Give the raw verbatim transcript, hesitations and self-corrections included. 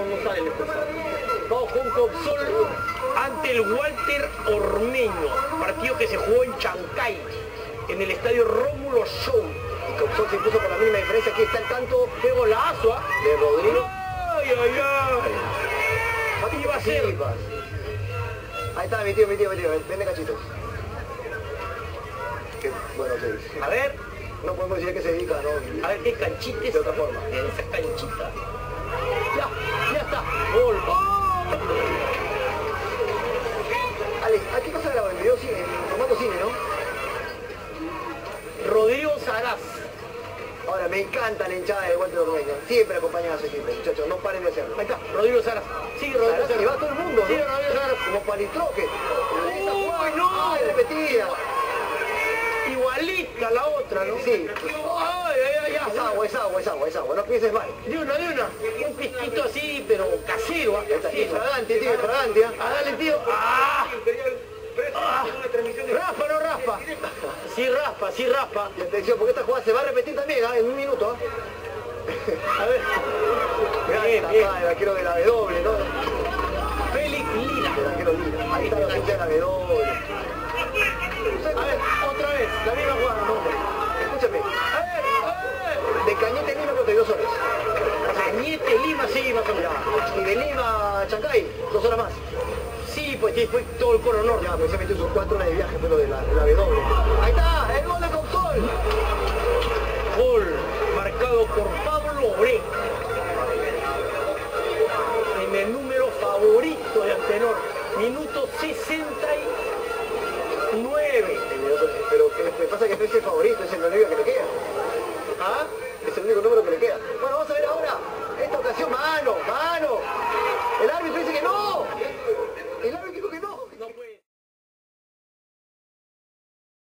vamos a él. Vamos con Coopsol ante el Walter Ormeño, partido que se jugó en Chancay, en el estadio Rómulo Show. Coopsol se puso por la mínima diferencia. Aquí está el tanto de golazo de Rodrigo. ¡Ay, ay, ay! ¿Qué iba a hacer? Ahí está, mi tío, mi tío, mi tío. Vende cachitos. Qué bueno que dice. A ver. No podemos decir que se dedica, ¿no? A ver, ¿qué canchites? De otra forma. Esa canchita. Ya, ya está. Gol. ¡Oh! Alex, ¿a qué cosa grabó el video? Cine, en formato cine, ¿no? Rodrigo Saraz. Ahora, me encanta la hinchada de Walter Ormeño. Siempre acompañan a su equipo, muchachos. No paren de hacerlo. Ahí está, Rodrigo Saraz. Sí, Rodrigo Saraz. Y va todo el mundo, ¿no? Sí, Rodrigo Saraz. Como palitroque. ¡Uy, no! ¡Ay, repetida! Igualita la otra, ¿no? Sí. Ay, ay, ay, es agua, es agua, es agua, es agua. No pienses mal. De una, de una. Un pisquito así, pero casero. Sí, fragante, tío, fragante. A dale, tío. ¡Ah! Ah. Raspa, no raspa. Sí, raspa, sí, raspa. Y atención, porque esta jugada se va a repetir también, ¿eh? En un minuto, ¿eh? A ver. Bien, bien. El vaquero de la W, ¿no? Félix Lira. El vaquero Lira. Ahí está la gente de la W. A ver, otra vez, la misma jugada, no, hombre. Escúchame. A ver, a ver. De Cañete Lima contra dos horas. Cañete Lima, sí, más o menos. Y de Lima a Chancay, dos horas más. Sí, pues sí, fue todo el Coro Norte. Ya, pues se metió sus cuatro horas de viaje, pero de la, la W. Ahí está, el gol de Coopsol. Gol marcado por Pablo Oré. En el número favorito de Antenor. Minuto sesenta y nueve. Pero que me pasa que no es el favorito, es el novio.